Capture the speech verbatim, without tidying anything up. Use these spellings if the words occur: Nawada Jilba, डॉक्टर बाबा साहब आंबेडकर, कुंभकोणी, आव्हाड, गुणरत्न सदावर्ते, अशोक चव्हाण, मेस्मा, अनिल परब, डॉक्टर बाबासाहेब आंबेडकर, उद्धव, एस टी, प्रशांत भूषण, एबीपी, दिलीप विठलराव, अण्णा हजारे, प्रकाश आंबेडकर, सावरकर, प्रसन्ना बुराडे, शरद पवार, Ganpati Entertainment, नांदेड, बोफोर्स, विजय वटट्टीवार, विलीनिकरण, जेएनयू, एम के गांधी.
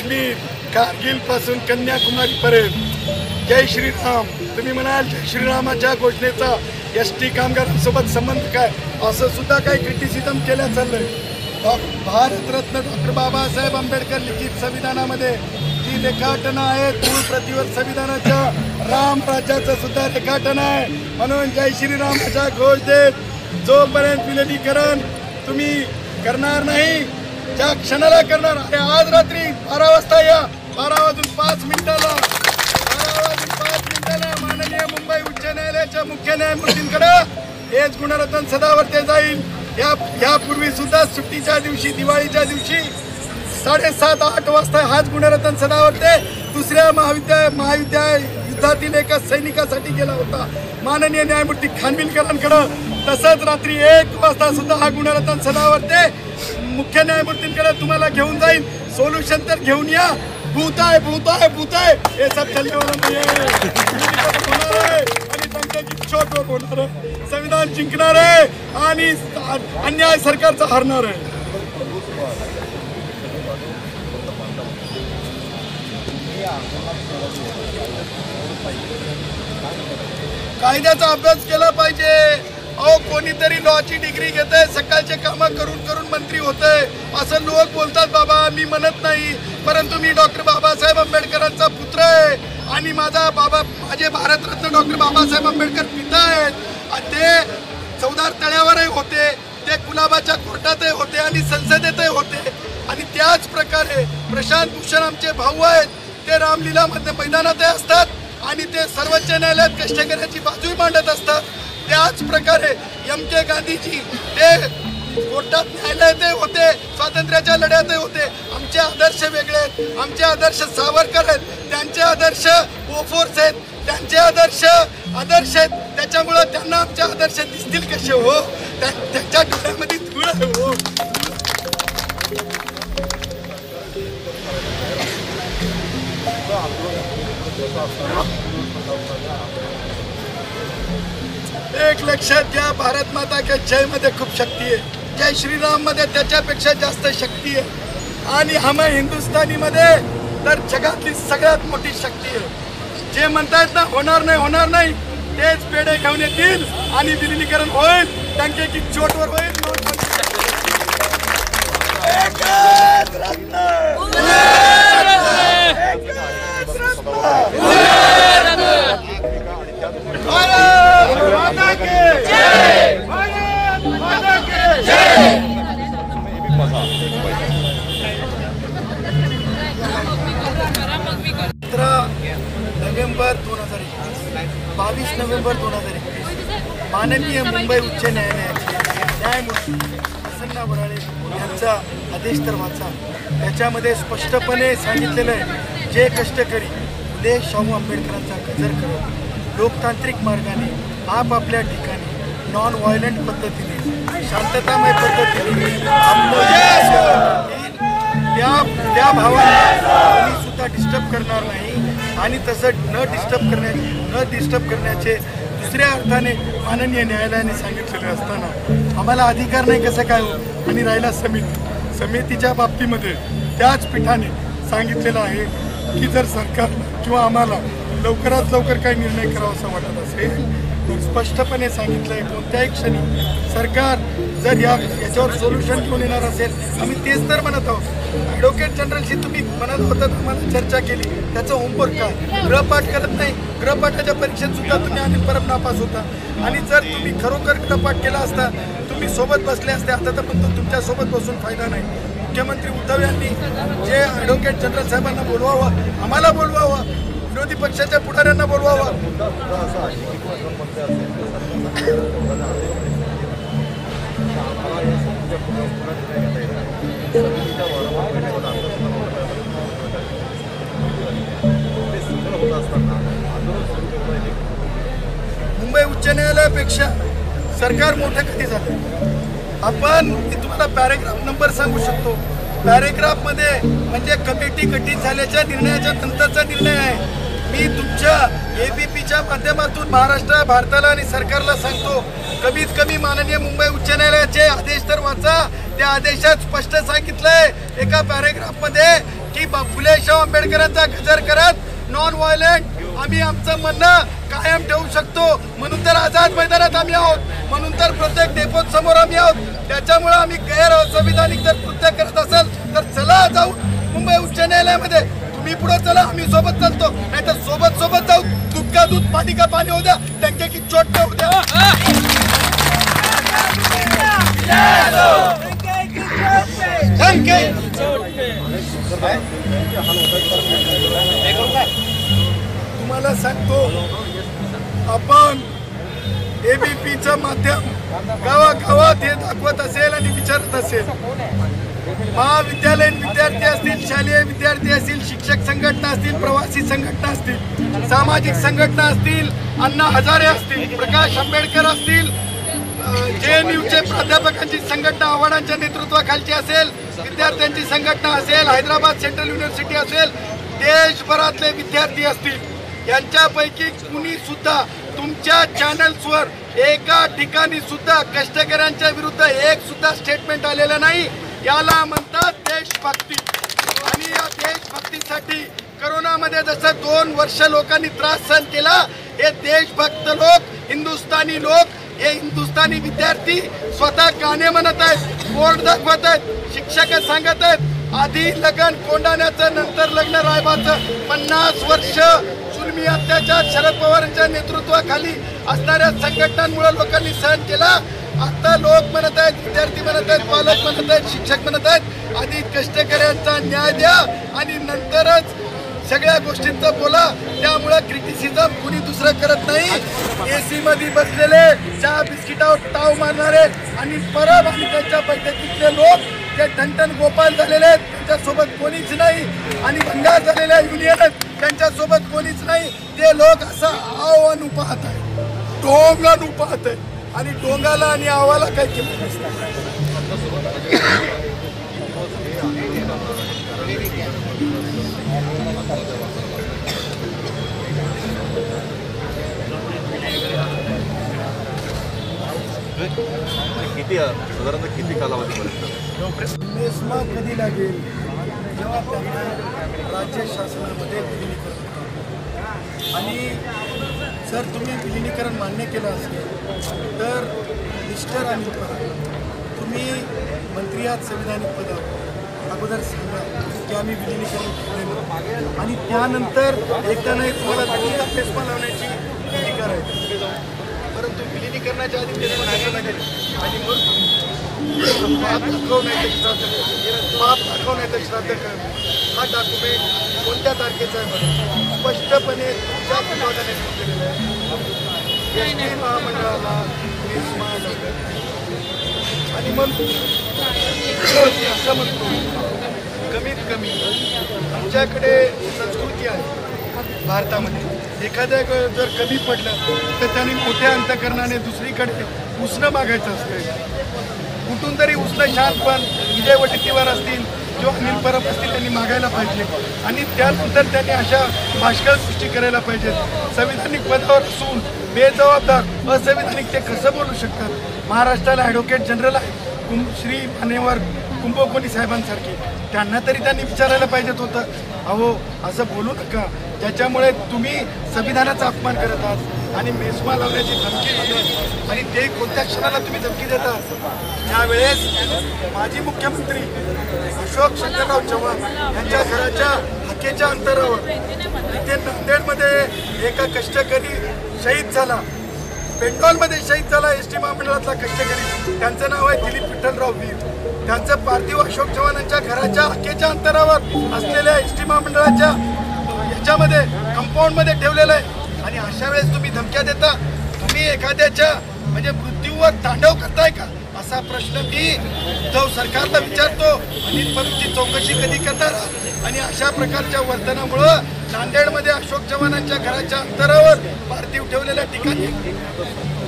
काश्मीर कारगिलपासून कन्याकुमारीपर्यंत जय श्रीराम. तुम्ही म्हणाल जय श्रीरामाच्या घोषणेचा एस टी कामगारांसोबत संबंध काय, असं सुद्धा काही क्रिटिसिझम केल्या चाललंय. भारतरत्न डॉक्टर बाबा साहब आंबेडकर लिखित संविधानामध्ये जी रेखाटना आहेत मूळ प्रतिवर संविधानाच्या राम राज्याचं सुद्धा रेखाटन आहे. म्हणून जय श्रीरामाचा घोष देत जोपर्यंत विलीनीकरण तुम्ही करणार नाही, ज्या क्षणाला करणार, अरे आज रात्री बारा वाजता या, बारा वाजून पाच मिनिटाला बारा वाजून पाच मिनिटाला माननीय मुंबई उच्च न्यायालयाच्या मुख्य न्यायमूर्तींकडे हेच गुणरत्न सदावर्ते जाईल. या यापूर्वी सुद्धा सुट्टीच्या दिवशी, दिवाळीच्या दिवशी साडेसात आठ वाजता हाच गुणरत्न सदावर्ते दुसऱ्या महाविद्यालय महाविद्यालय युद्धातील एका सैनिकासाठी गेला होता माननीय न्यायमूर्ती खानविलकरांकडे. तसंच रात्री एक वाजता सुद्धा हा गुणरत्न सदावर्ते मुख्य न्यायमूर्तींकडे तुम्हाला घेऊन जाईल. सोल्युशन तर घेऊन या. भूताय भूताय भूताय हे सब चलने वाला नाही आहे. आणि त्यांच्याची छोट होणार आहे. संविधान जिंकणार आहे आणि अन्याय सरकारचा हरणार आहे. कायद्याचा अभ्यास केला पाहिजे. अहो कोणीतरी लॉची डिग्री घेते, सकाळचे काम करून करून मंत्री होते असं लोक बोलतात बाबा. मी म्हणत नाही, परंतु मी डॉक्टर बाबासाहेब आंबेडकरांचा पुत्र आहे आणि माझा बाबा माझे भारतरत्न डॉक्टर बाबासाहेब आंबेडकर पिता आहेत. आणि ते चौदार तळ्यावरही होते, ते कुलाबाच्या कोर्टातही होते आणि संसदेतही होते. आणि त्याच प्रकारे प्रशांत भूषण आमचे भाऊ आहेत, ते रामलीला मैदानातही असतात आणि ते सर्वोच्च न्यायालयात कष्टकऱ्याची बाजूही मांडत असतात. त्याच प्रकारे एम के गांधीजी ते कोर्टात न्यायालयातही होते, स्वातंत्र्याच्या लढ्यातही होते. आमचे आदर्श वेगळे आहेत. आमचे आदर्श सावरकर आहेत, त्यांचे आदर्श बोफोर्स आहेत, त्यांचे आदर्श आदर्श आहेत. त्याच्यामुळं त्यांना आमचे आदर्श दिसतील कसे हो? त्यांच्या डोळ्यामध्ये धूळ आहे हो. एक लक्षात घ्या, भारत माता के जय मध्ये खूप शक्ती आहे, जय श्रीराम मध्ये त्याच्यापेक्षा जास्त शक्ती आहे. आणि हम हिंदुस्थानी मध्ये तर जगातली सगळ्यात मोठी शक्ती आहे. जे म्हणतात ना होणार नाही होणार नाही, तेच पेढे घेऊन येतील आणि विलीनीकरण होईल, टंकेची चोटवर होईल. बावीस नोव्हेंबर दोन हजार एकवीस माननीय मुंबई उच्च न्यायालयाचे न्यायमूर्ती प्रसन्ना बुराडे यांचा आदेश तर वाचा. त्याच्यामध्ये स्पष्टपणे सांगितलेलं आहे, जे कष्टकरी फुले शाहू आंबेडकरांचा कदर करत लोकतांत्रिक मार्गाने आपापल्या ठिकाणी नॉन व्हायलंट पद्धतीने शांततामय पद्धतीने त्या त्या भावाला सुद्धा डिस्टर्ब करणार नाही. आणि तसं न डिस्टर्ब करण्याची न डिस्टर्ब करण्याचे दुसऱ्या अर्थाने माननीय न्यायालयाने सांगितलेले असताना आम्हाला अधिकार नाही कसं काय हो? आणि राहिला समिती, समितीच्या बाबतीमध्ये त्याच पीठाने सांगितलेलं आहे की जर सरकार किंवा आम्हाला लवकरात लवकर काही निर्णय करावासा वाटत असेल तर स्पष्टपणे सांगितलं आहे कोणत्याही क्षणी सरकार जर या याच्यावर सोल्युशन घेऊन येणार असेल. आम्ही तेच तर म्हणत आहोत. ॲडव्होकेट जनरलशी तुम्ही म्हणत होतात आम्हाला चर्चा केली, त्याचं होमवर्क काय? गृहपाठ करत नाही. गृहपाठाच्या परीक्षेत सुद्धा तुम्ही आणि परत नापास होता. आणि जर तुम्ही खरोखर गृहपाठ केला असता, तुम्ही सोबत बसले असते. आता तर पण तुमच्यासोबत बसून फायदा नाही. मुख्यमंत्री उद्धव यांनी जे ॲडव्होकेट जनरल साहेबांना बोलवावं, आम्हाला बोलवावं, विरोधी पक्षाच्या पुढाऱ्यांना बोलवावं. मुंबई उच्च न्यायालयापेक्षा सरकार मोठं कधी झालं? आपण मी तुम्हाला पॅरेग्राफ नंबर सांगू शकतो. पॅरेग्राफमध्ये म्हणजे कमिटी गठीत झाल्याच्या निर्णयाच्या नंतरचा निर्णय आहे. मी तुमच्या एबीपीच्या माध्यमातून महाराष्ट्र भारताला आणि सरकारला सांगतो, कमीत कमी माननीय मुंबई उच्च न्यायालयाचे आदेश तर वाचा. त्या आदेशात स्पष्ट सांगितलंय एका पॅरेग्राफमध्ये की फुलेशाह आंबेडकरांचा गजर करत नॉन व्हायलेंट आम्ही आमचं म्हणणं कायम ठेवू शकतो, म्हणून तर आझाद मैदानात आम्ही आहोत, म्हणून तर प्रत्येक डेपोत समोर आम्ही आहोत। त्याच्यामुळे आम्ही गैर संविधानिक जर कृत्य करत असेल तर चला जाऊ मुंबई उच्च न्यायालयामध्ये, तुम्ही पुढे चला आम्ही सोबत चालतो, नाहीतर सोबत सोबत जाऊ, दूध का दूध पाणी का पाणी होऊ द्या, टंके की चोट का होऊ द्या। तुम्हाला सांगतो आपण एबीपीचं माध्यम गावागावात हे दाखवत असेल आणि विचारत असेल, महाविद्यालयीन विद्यार्थी असतील, शालेय विद्यार्थी असतील, शिक्षक संघटना असतील, प्रवासी संघटना असतील, सामाजिक संघटना असतील, अण्णा हजारे असतील, प्रकाश आंबेडकर असतील, जेएनयूचे प्राध्यापकांची संघटना आव्हाडांच्या नेतृत्वाखालची असेल, विद्यार्थ्यांची संघटना असेल, हैदराबाद सेंट्रल युनिव्हर्सिटी असेल, देशभरातले विद्यार्थी असतील, यांच्यापैकी कुणी सुद्धा तुमच्या चॅनल्सवर एका ठिकाणी सुद्धा कष्टकऱ्यांच्या विरुद्ध एक सुद्धा स्टेटमेंट आलेलं नाही। याला म्हणतात देशभक्ती। आणि या देशभक्तीसाठी कोरोनामध्ये जसं दोन वर्ष लोकांनी त्रास सहन केला, हे देशभक्त लोक, हिंदुस्थानी लोक, ये हिंदुस्थानी विद्यार्थी स्वतः गाणे म्हणत आहेत, बोर्ड दाखवत आहेत, शिक्षक सांगत आहेत, आधी लग्न कोंडाण्याचं नंतर लग्न रायबाचं, पन्नास वर्ष जुलमी अत्याचार शरद पवारांच्या नेतृत्वाखाली असणाऱ्या संघटनांमुळे लोकांनी सहन केला। आता लोक म्हणत आहेत, विद्यार्थी म्हणत आहेत, पालक म्हणत आहेत, शिक्षक म्हणत आहेत, आधी कष्टकऱ्यांचा न्याय द्या आणि नंतरच सगळ्या गोष्टींचं बोला। त्यामुळे क्रिटिसिझम कुणी दुसरं करत नाही। एसी मध्ये बसलेले, चहा बिस्किटावर टाव मारणारे आणि परब आणि त्यांच्या बैठकीतले लोक जे ठणठण गोपाल झालेले आहेत त्यांच्यासोबत कोणीच नाही, आणि भंगा झालेल्या युनियन आहेत त्यांच्यासोबत कोणीच नाही। ते लोक असं आव आणू पाहत आहे, डोंग आणू पाहत आहे, आणि डोंगाला आणि आवाला काही किंमत नसते। किती साधारणतः किती कालावधीपर्यंत मेस्मा कधी लागेल? जेव्हा राज्य शासनामध्ये विलीनीकरण, आणि जर तुम्ही विलीनीकरण मान्य केलं असेल तर मिस्टर आणि तुम्ही मंत्री आहात, संविधानिक पदावर अगोदर सांगा की आम्ही विलीनीकरण केलं, आणि त्यानंतर एकदा नाही तुम्हाला मेस्मा लावण्याची भूमिका आहे। परंतु विलीनीकरणाच्या आधी निर्णय घ्यायला लागेल, आणि मग पाप दाखवण्याचं श्राद्ध पाप दाखवण्याचं श्राद्ध करणं हा डॉक्युमेंट कोणत्या तारखेचा आहे म्हणून स्पष्टपणे तुमच्या पटवादाने सांगितलेलं आहे। एस टी महामंडळाला मेस्मा लागेल, आणि मग असं म्हणतो कमीत कमी आमच्याकडे संस्कृती आहे भारतामध्ये, एखाद्या जर कमी पडलं तर त्यांनी मोठ्या अंतकरणाने दुसरीकडे उसणं मागायचं असतं, कुठून तरी उसणं शांत पण विजय वटट्टीवार असतील किंवा अनिल परब असतील त्यांनी मागायला पाहिजे, आणि त्यानंतर त्यांनी अशा भाषण सृष्टी करायला पाहिजेत। संविधानिक पदावर असून बेजबाबदार असंविधानिक ते कसं बोलू शकतात? महाराष्ट्राला ॲडव्होकेट जनरल आहे कुं श्री मान्यवर कुंभकोणी साहेबांसारखे, त्यांना तरी त्यांनी विचारायला पाहिजेत होतं, अहो असं बोलू नका, ज्याच्यामुळे तुम्ही संविधानाचा अपमान करत आहात आणि मेस्मा लावण्याची धमकी देतात, आणि ते कोणत्या क्षणाला तुम्ही धमकी देता? त्यावेळेस माजी मुख्यमंत्री अशोक चव्हाण चव्हाण यांच्या घराच्या हकेच्या अंतरावर तिथे नांदेडमध्ये एका कष्टकरी शहीद झाला, पेंडॉलमध्ये शहीद झाला एस टी महामंडळातला कष्टकरी, त्यांचं नाव आहे दिलीप विठलराव वीर। त्यांचं पार्थिव अशोक चव्हाणांच्या घराच्या हक्केच्या अंतरावर असलेल्या एस टी महामंडळाच्या ह्याच्यामध्ये कंपाऊंडमध्ये ठेवलेलं आहे, आणि अशा वेळेस तुम्ही धमक्या देता, तुम्ही एखाद्याच्या म्हणजे मृत्यूवर तांडव करताय का? असा प्रश्न मी उद्धव सरकारला विचारतो, आणि परंतु चौकशी कधी करणार? आणि अशा प्रकारच्या वर्तनामुळं नांदेडमध्ये अशोक चव्हाणांच्या घराच्या अंतरावर पार्थिव ठेवलेल्या ठिकाणी